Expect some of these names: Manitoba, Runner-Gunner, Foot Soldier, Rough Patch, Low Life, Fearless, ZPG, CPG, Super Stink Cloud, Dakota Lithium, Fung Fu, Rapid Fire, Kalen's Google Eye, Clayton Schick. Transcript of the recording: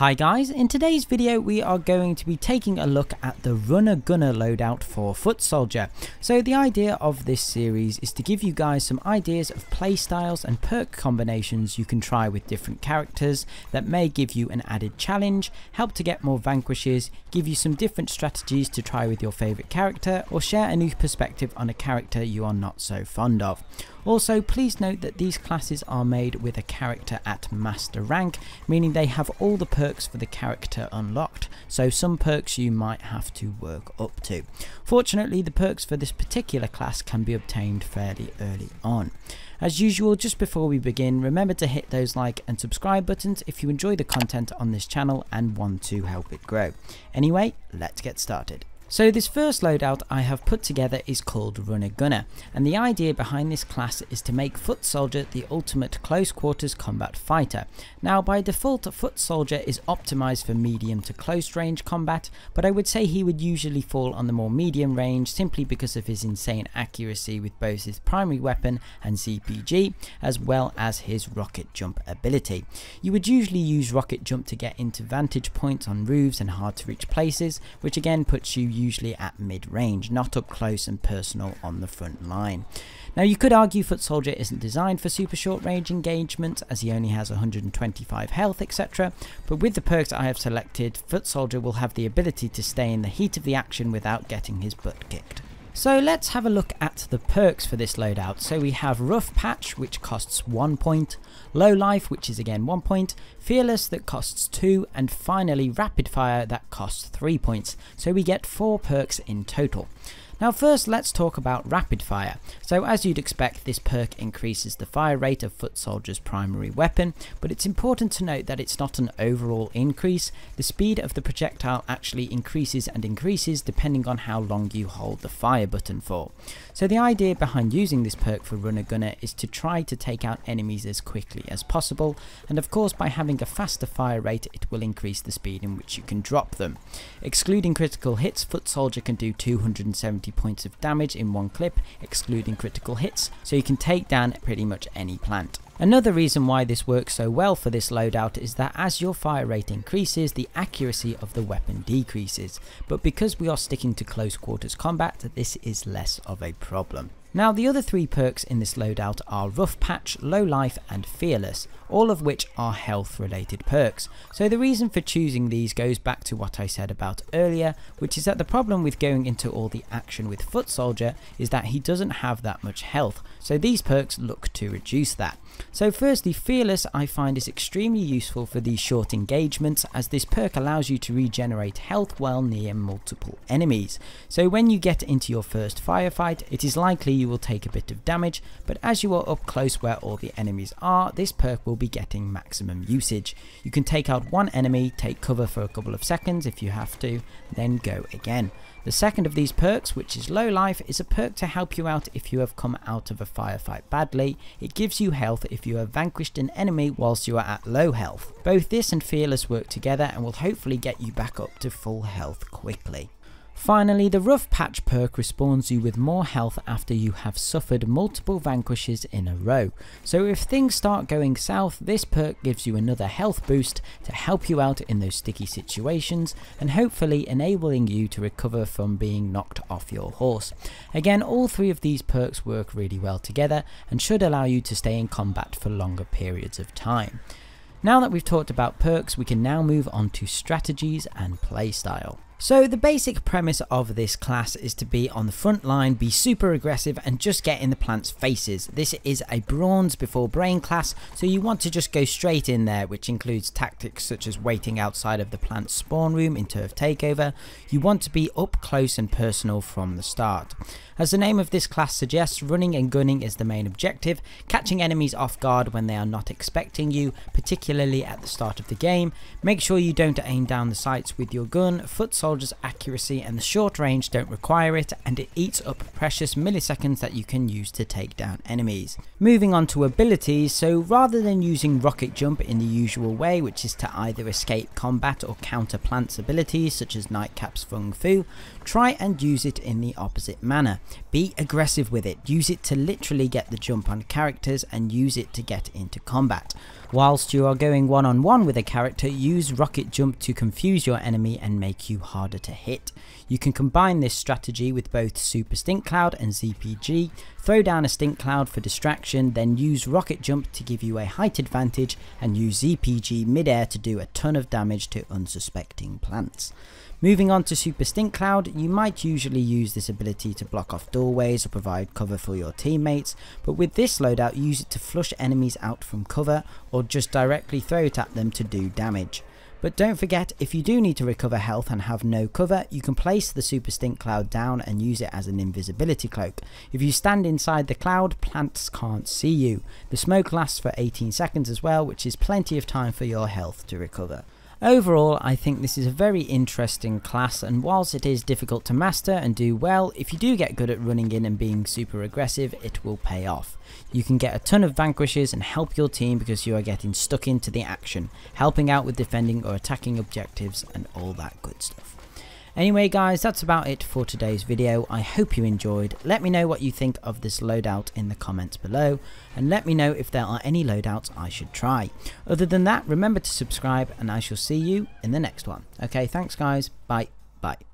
Hi guys, in today's video we are going to be taking a look at the Runner-Gunner loadout for Foot Soldier. So the idea of this series is to give you guys some ideas of playstyles and perk combinations you can try with different characters that may give you an added challenge, help to get more vanquishes, give you some different strategies to try with your favourite character, or share a new perspective on a character you are not so fond of. Also, please note that these classes are made with a character at master rank, meaning they have all the perks for the character unlocked, so some perks you might have to work up to. Fortunately, the perks for this particular class can be obtained fairly early on. As usual, just before we begin, remember to hit those like and subscribe buttons if you enjoy the content on this channel and want to help it grow. Anyway, let's get started. So this first loadout I have put together is called Runner-Gunner, and the idea behind this class is to make Foot Soldier the ultimate close quarters combat fighter. Now by default, Foot Soldier is optimized for medium to close range combat, but I would say he would usually fall on the more medium range simply because of his insane accuracy with both his primary weapon and CPG, as well as his rocket jump ability. You would usually use rocket jump to get into vantage points on roofs and hard to reach places, which again puts you usually at mid-range, not up close and personal on the front line. Now you could argue Foot Soldier isn't designed for super short range engagements as he only has 125 health etc, but with the perks I have selected, Foot Soldier will have the ability to stay in the heat of the action without getting his butt kicked. So let's have a look at the perks for this loadout. So we have Rough Patch, which costs 1 point, Low Life, which is again 1 point, Fearless that costs 2, and finally Rapid Fire that costs 3 points. So we get 4 perks in total. Now first let's talk about Rapid Fire. So as you'd expect, this perk increases the fire rate of Foot Soldier's primary weapon, but it's important to note that it's not an overall increase. The speed of the projectile actually increases and increases depending on how long you hold the fire button for. So the idea behind using this perk for Runner-Gunner is to try to take out enemies as quickly as possible, and of course by having a faster fire rate it will increase the speed in which you can drop them. Excluding critical hits, Foot Soldier can do 270 points of damage in one clip, excluding critical hits, so you can take down pretty much any plant. Another reason why this works so well for this loadout is that as your fire rate increases, the accuracy of the weapon decreases, but because we are sticking to close quarters combat, this is less of a problem. Now the other three perks in this loadout are Rough Patch, Low Life and Fearless, all of which are health related perks. So the reason for choosing these goes back to what I said about earlier, which is that the problem with going into all the action with Foot Soldier is that he doesn't have that much health, so these perks look to reduce that. So firstly, Fearless I find is extremely useful for these short engagements, as this perk allows you to regenerate health while near multiple enemies. So when you get into your first firefight, it is likely you will take a bit of damage, but as you are up close where all the enemies are, this perk will be getting maximum usage. You can take out one enemy, take cover for a couple of seconds if you have to, then go again. The second of these perks, which is Low Life, is a perk to help you out if you have come out of a firefight badly. It gives you health if you have vanquished an enemy whilst you are at low health. Both this and Fearless work together and will hopefully get you back up to full health quickly. Finally, the Rough Patch perk respawns you with more health after you have suffered multiple vanquishes in a row. So if things start going south, this perk gives you another health boost to help you out in those sticky situations and hopefully enabling you to recover from being knocked off your horse. Again, all three of these perks work really well together and should allow you to stay in combat for longer periods of time. Now that we've talked about perks, we can now move on to strategies and playstyle. So the basic premise of this class is to be on the front line, be super aggressive and just get in the plants' faces. This is a brawns before brain class, so you want to just go straight in there, which includes tactics such as waiting outside of the plant's spawn room in turf takeover. You want to be up close and personal from the start. As the name of this class suggests, running and gunning is the main objective, catching enemies off guard when they are not expecting you, particularly at the start of the game. Make sure you don't aim down the sights with your gun. Foot Soldier Soldier's accuracy and the short range don't require it, and it eats up precious milliseconds that you can use to take down enemies. Moving on to abilities, so rather than using Rocket Jump in the usual way, which is to either escape combat or counter Plant's abilities such as Nightcap's Fung Fu, try and use it in the opposite manner. Be aggressive with it, use it to literally get the jump on characters and use it to get into combat. Whilst you are going one-on-one with a character, use Rocket Jump to confuse your enemy and make you harder to hit. You can combine this strategy with both Super Stink Cloud and ZPG, throw down a Stink Cloud for distraction, then use Rocket Jump to give you a height advantage and use ZPG mid-air to do a ton of damage to unsuspecting plants. Moving on to Super Stink Cloud, you might usually use this ability to block off doorways or provide cover for your teammates, but with this loadout use it to flush enemies out from cover or just directly throw it at them to do damage. But don't forget, if you do need to recover health and have no cover, you can place the Super Stink Cloud down and use it as an invisibility cloak. If you stand inside the cloud, plants can't see you. The smoke lasts for 18 seconds as well, which is plenty of time for your health to recover. Overall, I think this is a very interesting class, and whilst it is difficult to master and do well, if you do get good at running in and being super aggressive, it will pay off. You can get a ton of vanquishes and help your team because you are getting stuck into the action, helping out with defending or attacking objectives and all that good stuff. Anyway guys, that's about it for today's video. I hope you enjoyed. Let me know what you think of this loadout in the comments below, and let me know if there are any loadouts I should try. Other than that, remember to subscribe and I shall see you in the next one. Okay, thanks guys. Bye. Bye.